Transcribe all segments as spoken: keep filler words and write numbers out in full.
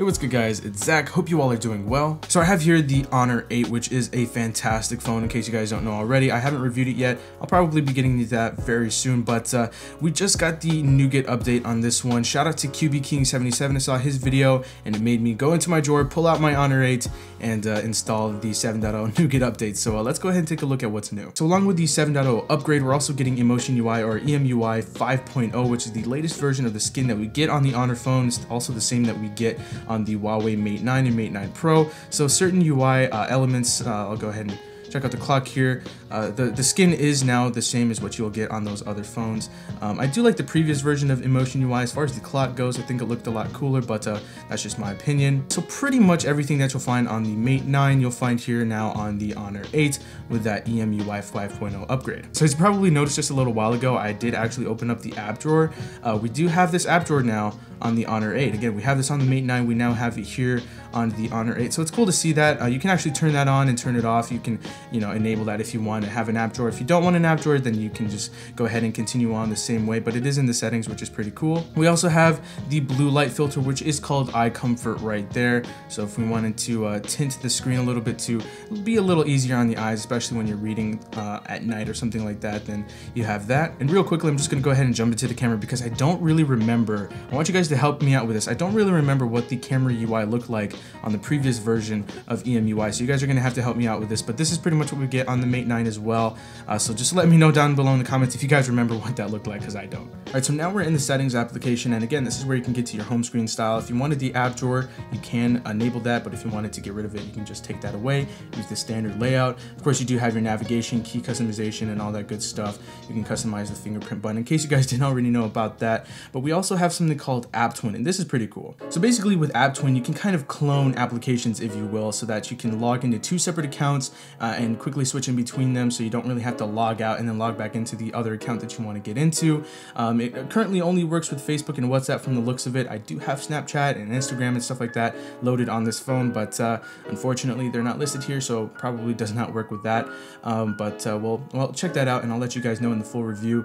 Hey, what's good guys, it's Zach, hope you all are doing well. So I have here the Honor eight, which is a fantastic phone in case you guys don't know already. I haven't reviewed it yet, I'll probably be getting that very soon, but uh, we just got the Nougat update on this one. Shout out to Q B King seventy-seven, I saw his video and it made me go into my drawer, pull out my Honor eight and uh, install the seven point oh Nougat update. So uh, let's go ahead and take a look at what's new. So along with the seven point oh upgrade, we're also getting Emotion U I or E M U I five point oh, which is the latest version of the skin that we get on the Honor phone. It's also the same that we get on the Huawei Mate nine and Mate nine Pro. So certain U I uh, elements, uh, I'll go ahead and check out the clock here. Uh, the, the skin is now the same as what you'll get on those other phones. Um, I do like the previous version of Emotion U I. As far as the clock goes, I think it looked a lot cooler, but uh, that's just my opinion. So pretty much everything that you'll find on the Mate nine, you'll find here now on the Honor eight with that E M U I five point oh upgrade. So as you probably noticed just a little while ago, I did actually open up the app drawer. Uh, we do have this app drawer now on the Honor eight. Again, we have this on the Mate nine, we now have it here on the Honor eight. So it's cool to see that. Uh, you can actually turn that on and turn it off. You can, you know, enable that if you want to have an app drawer. If you don't want an app drawer, then you can just go ahead and continue on the same way, but it is in the settings, which is pretty cool. We also have the blue light filter, which is called Eye Comfort right there. So if we wanted to uh, tint the screen a little bit to be a little easier on the eyes, especially when you're reading uh, at night or something like that, then you have that. And real quickly, I'm just gonna go ahead and jump into the camera because I don't really remember. I want you guys to help me out with this. I don't really remember what the camera U I looked like on the previous version of E M U I, so you guys are gonna have to help me out with this, but this is pretty much what we get on the Mate nine as well. Uh, so just let me know down below in the comments if you guys remember what that looked like, because I don't. All right, so now we're in the settings application, and again, this is where you can get to your home screen style. If you wanted the app drawer, you can enable that, but if you wanted to get rid of it, you can just take that away, use the standard layout. Of course, you do have your navigation, key customization, and all that good stuff. You can customize the fingerprint button in case you guys didn't already know about that, but we also have something called App Twin, and this is pretty cool. So basically with App Twin, you can kind of clone applications, if you will, so that you can log into two separate accounts uh, and quickly switch in between them, so you don't really have to log out and then log back into the other account that you want to get into. Um, it currently only works with Facebook and WhatsApp from the looks of it. I do have Snapchat and Instagram and stuff like that loaded on this phone, but uh, unfortunately they're not listed here, so probably does not work with that. Um, but uh, we'll, well, check that out and I'll let you guys know in the full review.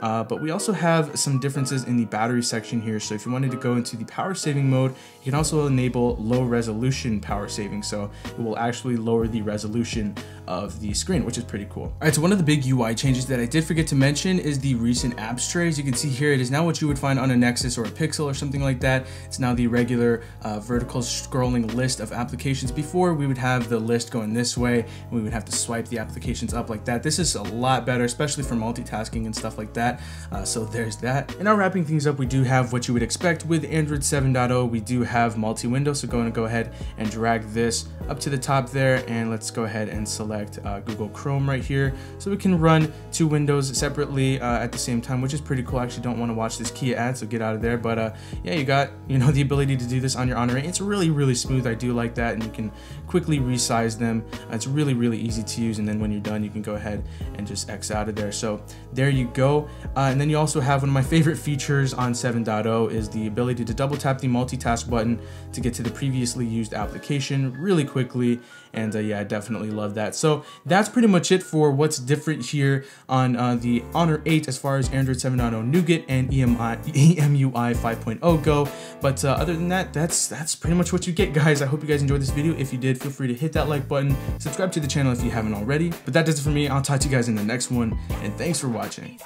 Uh, but we also have some differences in the battery section here. So if you wanted to go into the power saving mode, you can also enable low resolution power saving. So it will actually lower the resolution of the screen, which is pretty cool. All right, so one of the big U I changes that I did forget to mention is the recent app tray. As you can see here, it is now what you would find on a Nexus or a Pixel or something like that. It's now the regular uh, vertical scrolling list of applications. Before, we would have the list going this way, and we would have to swipe the applications up like that. This is a lot better, especially for multitasking and stuff like that. Uh, so there's that. And now wrapping things up, we do have what you would expect with Android seven point oh. We do have multi-window, so going to go ahead and drag this up to the top there, and let's go ahead and select uh, Google Chrome right here, so we can run two windows separately uh, at the same time, which is pretty cool. I actually don't want to watch this Kia ad, so get out of there. But uh, yeah, you got you know the ability to do this on your Honor eight. It's really really smooth. I do like that, and you can quickly resize them. Uh, it's really really easy to use, and then when you're done, you can go ahead and just X out of there. So there you go. Uh, and then you also have one of my favorite features on seven point oh is the ability to double tap the multitask button to get to the previously used application really quickly. And uh, yeah, I definitely love that. So that's pretty much it for what's different here on uh, the Honor eight as far as Android seven point oh Nougat and E M U I five point oh go. But uh, other than that, that's that's pretty much what you get, guys. I hope you guys enjoyed this video. If you did, feel free to hit that like button, subscribe to the channel if you haven't already. But that does it for me. I'll talk to you guys in the next one, and thanks for watching.